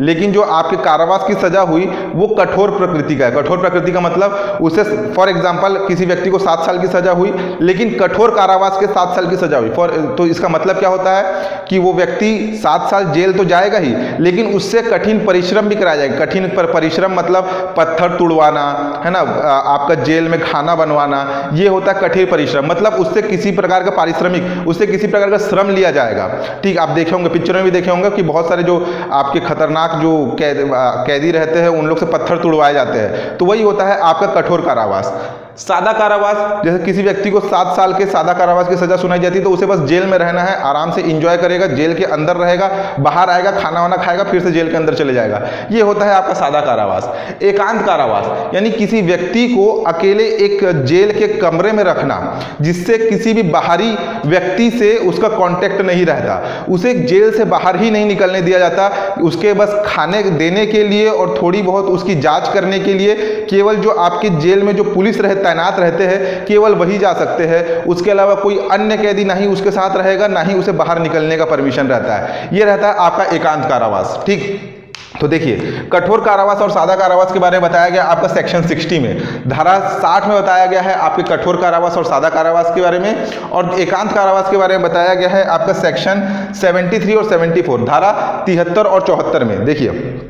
लेकिन जो आपके कारावास की सजा हुई वो कठोर प्रकृति का है। कठोर प्रकृति का मतलब उसे फॉर एग्जांपल किसी व्यक्ति को 7 साल की सजा हुई लेकिन कठोर कारावास के 7 साल की सजा हुई तो इसका मतलब क्या होता है कि वो व्यक्ति 7 साल जेल तो जाएगा ही लेकिन उससे कठिन परिश्रम भी कराया जाएगा। कठिन परिश्रम मतलब पत्थर तुड़वाना है ना, आपका जेल में खाना बनवाना, ये होता है कठिन परिश्रम। मतलब उससे किसी प्रकार का पारिश्रमिक, उससे किसी प्रकार का श्रम लिया जाएगा। ठीक, आप देखे होंगे पिक्चर में भी देखे होंगे कि बहुत सारे जो आपके खतरनाक जो कैदी रहते हैं उन लोग से पत्थर तुड़वाए जाते हैं, तो वही होता है आपका कठोर कारावास। सादा कारावास जैसे किसी व्यक्ति को 7 साल के सादा कारावास की सजा सुनाई जाती है तो उसे बस जेल में रहना है, आराम से एंजॉय करेगा, जेल के अंदर रहेगा, बाहर आएगा, खाना वाना खाएगा, फिर से जेल के अंदर चले जाएगा। ये होता है आपका सादा कारावास। एकांत कारावास यानी किसी व्यक्ति को अकेले एक जेल के कमरे में रखना जिससे किसी भी बाहरी व्यक्ति से उसका कॉन्टेक्ट नहीं रहता, उसे जेल से बाहर ही नहीं निकलने दिया जाता, उसके बस खाने देने के लिए और थोड़ी बहुत उसकी जाँच करने के लिए केवल जो आपके जेल में जो पुलिस तैनात रहते हैं केवल वही जा सकते हैं, उसके अलावा कोई अन्य कैदी ना ही उसके साथ रहेगा ना ही उसे बाहर निकलने का परमिशन रहता है। यह रहता है आपका एकांत कारावास। ठीक, तो देखिए, कठोर कारावास और सादा कारावास के बारे में बताया गया आपका सेक्शन 60 में, धारा 60 में बताया गया है आपके कठोर कारावास और सादा कारावास के बारे में, और एकांत कारावास के बारे में बताया गया है आपका सेक्शन 73 और 74, धारा 73 और 74 में। देखिए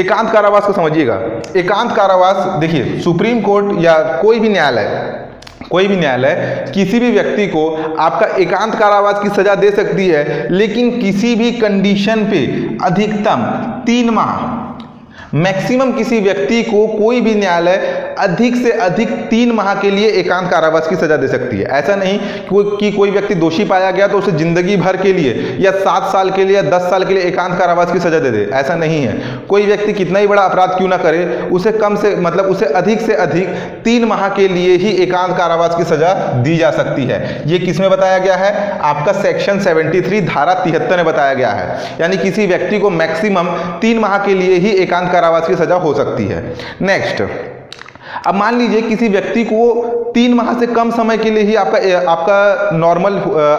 एकांत कारावास को समझिएगा। एकांत कारावास, देखिए सुप्रीम कोर्ट या कोई भी न्यायालय किसी भी व्यक्ति को आपका एकांत कारावास की सजा दे सकती है, लेकिन किसी भी कंडीशन पे अधिकतम 3 माह, मैक्सिमम किसी व्यक्ति को कोई भी न्यायालय अधिक से अधिक 3 माह के लिए एकांत कारावास की सजा दे सकती है। ऐसा नहीं कि कोई व्यक्ति दोषी पाया गया तो उसे जिंदगी भर के लिए या 7 साल के लिए या 10 साल के लिए एकांत कारावास की सजा दे दे, ऐसा नहीं है। कोई व्यक्ति कितना ही बड़ा अपराध क्यों ना करे, उसे कम से मतलब उसे अधिक से अधिक 3 माह के लिए ही एकांत कारावास की सजा दी जा सकती है। ये किसमें बताया गया है आपका सेक्शन 73 धारा 73 में बताया गया है, यानी किसी व्यक्ति को मैक्सिमम 3 माह के लिए ही एकांत कारावास की सजा हो सकती है। नेक्स्ट, अब मान लीजिए किसी व्यक्ति को 3 माह से कम समय के लिए ही आपका नॉर्मल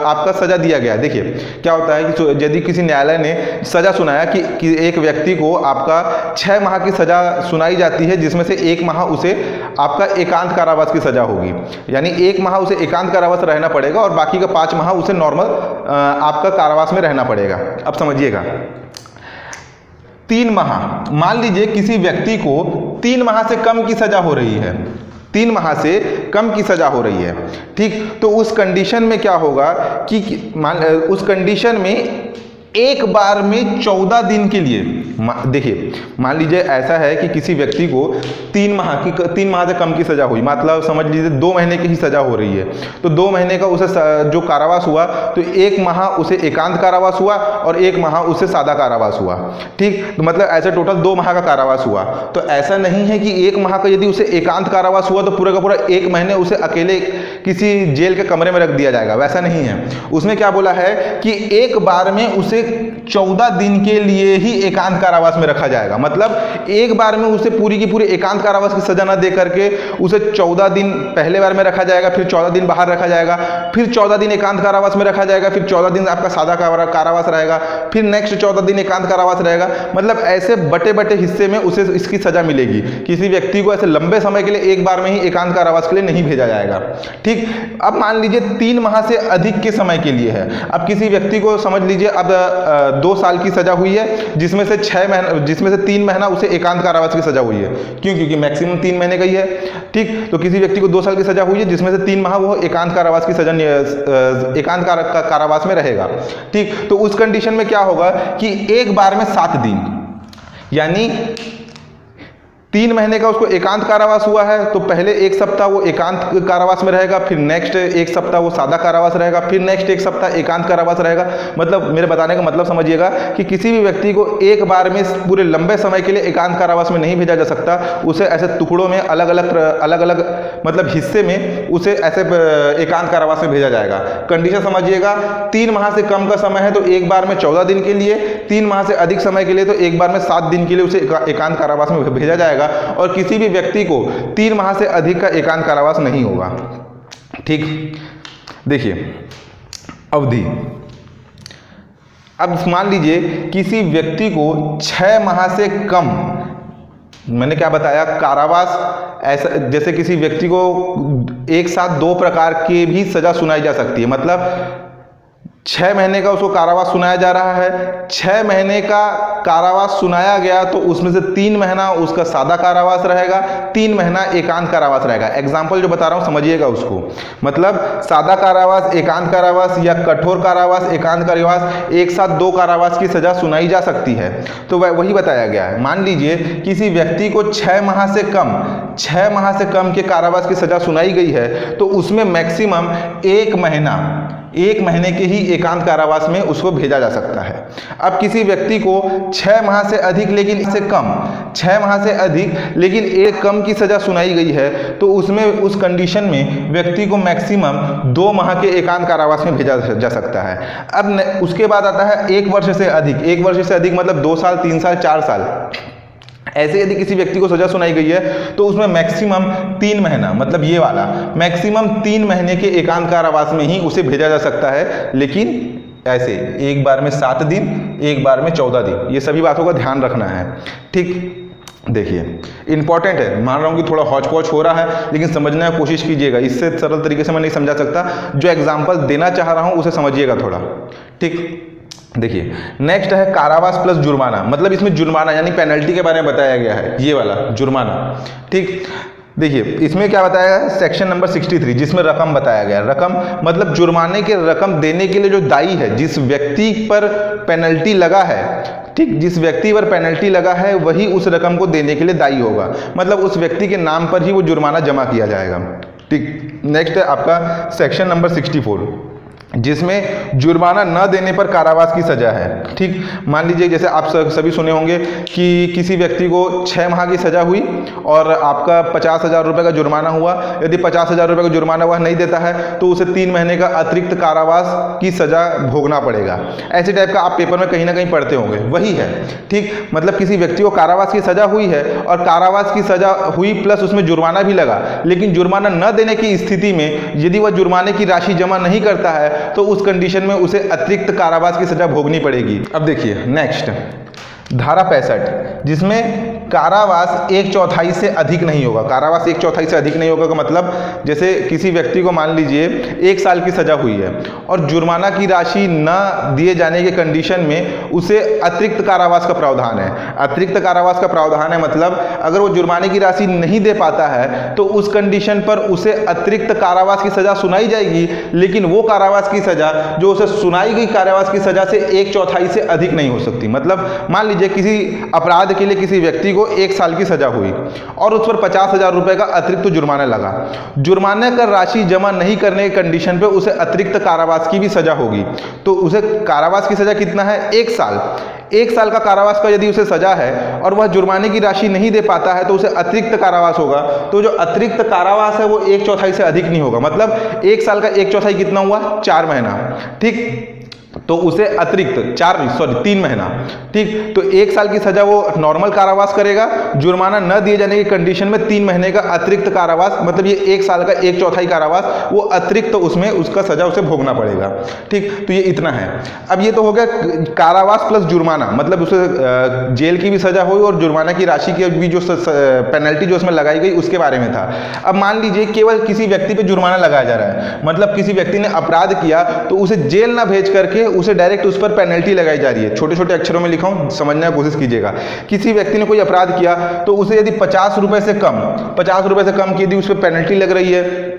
आपका सजा दिया गया है। देखिए क्या होता है कि यदि किसी न्यायालय ने सजा सुनाया कि एक व्यक्ति को आपका 6 माह की सजा सुनाई जाती है, जिसमें से 1 माह उसे आपका एकांत कारावास की सजा होगी, यानी 1 माह उसे एकांत कारावास रहना पड़ेगा और बाकी का 5 माह उसे नॉर्मल आपका कारावास में रहना पड़ेगा। अब समझिएगा 3 माह, मान लीजिए किसी व्यक्ति को 3 माह से कम की सजा हो रही है, 3 माह से कम की सजा हो रही है, ठीक, तो उस कंडीशन में क्या होगा कि उस कंडीशन में एक बार में 14 दिन के लिए, देखिए मान लीजिए ऐसा है कि किसी व्यक्ति को 3 माह से कम की सजा हुई, मतलब समझ लीजिए 2 महीने की ही सजा हो रही है, तो 2 महीने का उसे जो कारावास हुआ, तो 1 माह उसे एकांत कारावास हुआ और 1 माह उसे सादा कारावास हुआ, ठीक, तो मतलब ऐसे टोटल 2 माह का कारावास हुआ। तो ऐसा नहीं है कि 1 माह का यदि उसे एकांत कारावास हुआ तो पूरा का पूरा 1 महीने उसे अकेले किसी जेल के कमरे में रख दिया जाएगा, वैसा नहीं है। उसमें क्या बोला है कि एक बार में उसे 14 दिन के लिए ही एकांत कारावास में रखा जाएगा, मतलब एक बार में उसे पूरी की पूरी एकांत कारावास की सजा न दे करके उसे 14 दिन पहले बार में रखा जाएगा, फिर 14 दिन बाहर रखा जाएगा, फिर 14 दिन एकांत कारावास में रखा जाएगा, फिर 14 दिन आपका सादा कारावास रहेगा, फिर नेक्स्ट 14 दिन एकांत कारावास रहेगा, मतलब ऐसे बटे बटे हिस्से में उसे इसकी सजा मिलेगी। किसी व्यक्ति को ऐसे लंबे समय के लिए एक बार में ही एकांत कारावास के लिए नहीं भेजा जाएगा, ठीक। अब मान लीजिए 3 माह से अधिक के समय के लिए है, अब किसी व्यक्ति को समझ लीजिए अब 2 साल की सजा हुई है, जिसमें से 3 महीना उसे एकांत कारावास की सजा हुई है, क्योंकि मैक्सिमम 3 महीने का ही है, ठीक। तो किसी व्यक्ति को 2 साल की सजा हुई है, जिसमें से 3 माह वो एकांत कारावास की सजा एकांत कारावास में रहेगा, ठीक। तो उस कंडीशन में क्या होगा कि एक बार में 7 दिन, यानी 3 महीने का उसको एकांत कारावास हुआ है तो पहले 1 सप्ताह वो एकांत कारावास में रहेगा, फिर नेक्स्ट 1 सप्ताह वो सादा कारावास रहेगा, फिर नेक्स्ट 1 सप्ताह एकांत कारावास रहेगा। मतलब मेरे बताने का मतलब समझिएगा कि किसी भी व्यक्ति को एक बार में पूरे लंबे समय के लिए एकांत कारावास में नहीं भेजा जा सकता, उसे ऐसे टुकड़ों में अलग अलग मतलब हिस्से में उसे ऐसे एकांत कारावास में भेजा जाएगा। कंडीशन समझिएगा, 3 माह से कम का समय है तो एक बार में 14 दिन के लिए, 3 माह से अधिक समय के लिए तो एक बार में 7 दिन के लिए उसे एकांत कारावास में भेजा जाएगा, और किसी भी व्यक्ति को 3 माह से अधिक का एकांत कारावास नहीं होगा, ठीक। देखिए अवधि, अब मान लीजिए किसी व्यक्ति को 6 माह से कम, मैंने क्या बताया, कारावास, ऐसा जैसे किसी व्यक्ति को एक साथ 2 प्रकार की भी सजा सुनाई जा सकती है, मतलब 6 महीने का उसको कारावास सुनाया जा रहा है, 6 महीने का कारावास सुनाया गया तो उसमें से 3 महीना उसका सादा कारावास रहेगा, 3 महीना एकांत कारावास रहेगा। एग्जाम्पल जो बता रहा हूँ समझिएगा उसको, मतलब सादा कारावास, एकांत कारावास या कठोर कारावास, एकांत कारावास, एक साथ 2 कारावास की सजा सुनाई जा सकती है, तो वही बताया गया है। मान लीजिए किसी व्यक्ति को 6 माह से कम, 6 माह से कम के कारावास की सजा सुनाई गई है तो उसमें मैक्सिमम 1 महीना, 1 महीने के ही एकांत कारावास में उसको भेजा जा सकता है। अब किसी व्यक्ति को 6 माह से अधिक लेकिन से कम, 6 माह से अधिक लेकिन एक कम की सजा सुनाई गई है तो उसमें उस कंडीशन में व्यक्ति को मैक्सिमम 2 माह के एकांत कारावास में भेजा जा सकता है। अब उसके बाद आता है 1 वर्ष से अधिक, 1 वर्ष से अधिक मतलब 2 साल, 3 साल, 4 साल, ऐसे यदि किसी व्यक्ति को सजा सुनाई गई है तो उसमें मैक्सिमम 3 महीना, मतलब ये वाला मैक्सिमम 3 महीने के एकांत कारावास में ही उसे भेजा जा सकता है, लेकिन ऐसे एक बार में 7 दिन, एक बार में 14 दिन, ये सभी बातों का ध्यान रखना है। ठीक, देखिए इंपॉर्टेंट है, मान रहा हूँ कि थोड़ा हौच पौच हो रहा है, लेकिन समझने की कोशिश कीजिएगा, इससे सरल तरीके से मैं नहीं समझा सकता, जो एग्जाम्पल देना चाह रहा हूँ उसे समझिएगा थोड़ा। ठीक, देखिए नेक्स्ट है कारावास प्लस जुर्माना, मतलब इसमें जुर्माना यानी पेनल्टी के बारे में बताया गया है, ये वाला जुर्माना। ठीक, देखिए इसमें क्या बताया गया है, सेक्शन नंबर 63 जिसमें रकम बताया गया है। रकम मतलब जुर्माने के रकम देने के लिए जो दायी है, जिस व्यक्ति पर पेनल्टी लगा है, ठीक, जिस व्यक्ति पर पेनल्टी लगा है वही उस रकम को देने के लिए दायी होगा, मतलब उस व्यक्ति के नाम पर ही वो जुर्माना जमा किया जाएगा। ठीक, नेक्स्ट है आपका सेक्शन नंबर 64 जिसमें जुर्माना न देने पर कारावास की सजा है। ठीक, मान लीजिए जैसे आप सभी सुने होंगे कि किसी व्यक्ति को 6 माह की सजा हुई और आपका 50,000 रुपये का जुर्माना हुआ, यदि 50,000 रुपये का जुर्माना वह नहीं देता है तो उसे 3 महीने का अतिरिक्त कारावास की सजा भोगना पड़ेगा। ऐसे टाइप का आप पेपर में कहीं ना कहीं पढ़ते होंगे, वही है। ठीक, मतलब किसी व्यक्ति को कारावास की सजा हुई है और कारावास की सजा हुई प्लस उसमें जुर्माना भी लगा, लेकिन जुर्माना न देने की स्थिति में यदि वह जुर्माने की राशि जमा नहीं करता है तो उस कंडीशन में उसे अतिरिक्त कारावास की सजा भोगनी पड़ेगी। अब देखिए नेक्स्ट धारा 65 जिसमें कारावास 1/4 से अधिक नहीं होगा। कारावास 1/4 से अधिक नहीं होगा का मतलब जैसे किसी व्यक्ति को मान लीजिए 1 साल की सजा हुई है और जुर्माना की राशि न दिए जाने के कंडीशन में उसे अतिरिक्त कारावास का प्रावधान है। अतिरिक्त कारावास का प्रावधान है मतलब अगर वो जुर्माने की राशि नहीं दे पाता है तो उस कंडीशन पर उसे अतिरिक्त कारावास की सजा सुनाई जाएगी, लेकिन वो कारावास की सजा जो उसे सुनाई गई कारावास की सजा से 1/4 से अधिक नहीं हो सकती। मतलब मान लीजिए किसी अपराध के लिए किसी व्यक्ति को 1 साल की सजा हुई और उस पर 50,000 रुपए का अतिरिक्त जुर्माना लगा, जुर्माने का राशि जमा नहीं करने के कंडीशन पे उसे अतिरिक्त कारावास की भी सजा होगी। तो उसे कारावास की सजा कितना है, 1 साल। 1 साल का कारावास का यदि उसे सजा है और वह जुर्माने की राशि नहीं दे पाता है तो उसे अतिरिक्त कारावास होगा। तो जो अतिरिक्त कारावास है वो 1/4 से अधिक नहीं होगा, मतलब 1 साल का 1/4 कितना हुआ, 4 महीना। ठीक, तो उसे अतिरिक्त 3 महीना। ठीक, तो 1 साल की सजा वो नॉर्मल कारावास करेगा, जुर्माना न दिए जाने की कंडीशन में 3 महीने का अतिरिक्त कारावास, मतलब ये 1 साल का 1/4 कारावास वो अतिरिक्त तो उसमें उसका सजा उसे भोगना पड़ेगा। ठीक, तो ये इतना है। अब ये तो हो गया कारावास प्लस जुर्माना, मतलब उसे जेल की भी सजा हुई और जुर्माना की राशि की भी जो पेनल्टी जो उसमें लगाई गई उसके बारे में था। अब मान लीजिए केवल किसी व्यक्ति पर जुर्माना लगाया जा रहा है, मतलब किसी व्यक्ति ने अपराध किया तो उसे जेल ना भेज करके उसे डायरेक्ट उस पर पेनल्टी लगाई जा रही है। छोटे छोटे अक्षरों में लिखा हूं, समझने की कोशिश कीजिएगा। किसी व्यक्ति ने कोई अपराध किया तो उसे यदि 50 रुपए से कम की यदि उस पर पेनल्टी लग रही है,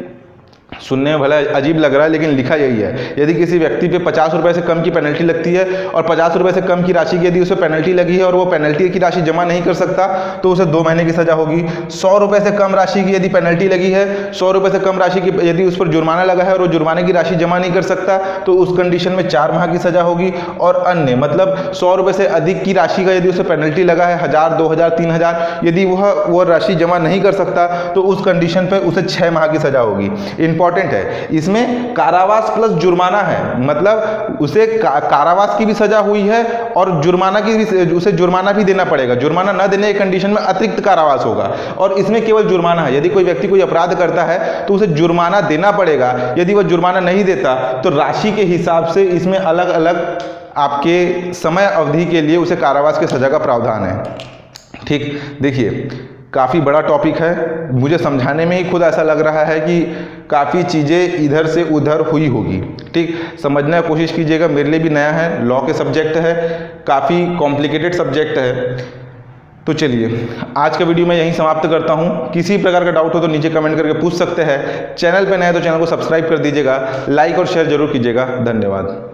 सुनने में भला अजीब लग रहा है लेकिन लिखा यही है, यदि किसी व्यक्ति पे 50 रुपए से कम की पेनल्टी लगती है और 50 रुपए से कम की राशि की यदि उसे पेनल्टी लगी है और वो पेनल्टी की राशि जमा नहीं कर सकता तो उसे 2 महीने की सजा होगी। 100 रुपए से कम राशि की यदि पेनल्टी लगी है, 100 रुपए से कम राशि की यदि उस पर जुर्माना लगा है और वो जुर्माने की राशि जमा नहीं कर सकता तो उस कंडीशन में 4 माह की सजा होगी। और अन्य मतलब 100 रुपए से अधिक की राशि का यदि उसे पेनल्टी लगा है, 1000, 2000, 3000, यदि वह राशि जमा नहीं कर सकता तो उस कंडीशन पर उसे 6 माह की सजा होगी। इंपॉर्टेंट है, इसमें कारावास प्लस जुर्माना है, मतलब उसे कारावास की भी सजा हुई है और जुर्माना की भी, उसे जुर्माना भी देना पड़ेगा। जुर्माना न देने की कंडीशन में अतिरिक्त कारावास होगा और इसमें केवल जुर्माना है। यदि कोई व्यक्ति कोई अपराध करता है तो उसे जुर्माना देना पड़ेगा, यदि वह जुर्माना नहीं देता तो राशि के हिसाब से इसमें अलग अलग आपके समय अवधि के लिए उसे कारावास की सजा का प्रावधान है। ठीक, देखिए काफ़ी बड़ा टॉपिक है, मुझे समझाने में ही खुद ऐसा लग रहा है कि काफ़ी चीज़ें इधर से उधर हुई होगी। ठीक, समझने की कोशिश कीजिएगा, मेरे लिए भी नया है, लॉ के सब्जेक्ट है, काफ़ी कॉम्प्लिकेटेड सब्जेक्ट है। तो चलिए आज का वीडियो मैं यहीं समाप्त करता हूं। किसी प्रकार का डाउट हो तो नीचे कमेंट करके पूछ सकते हैं। चैनल पर नए तो चैनल को सब्सक्राइब कर दीजिएगा, लाइक और शेयर जरूर कीजिएगा। धन्यवाद।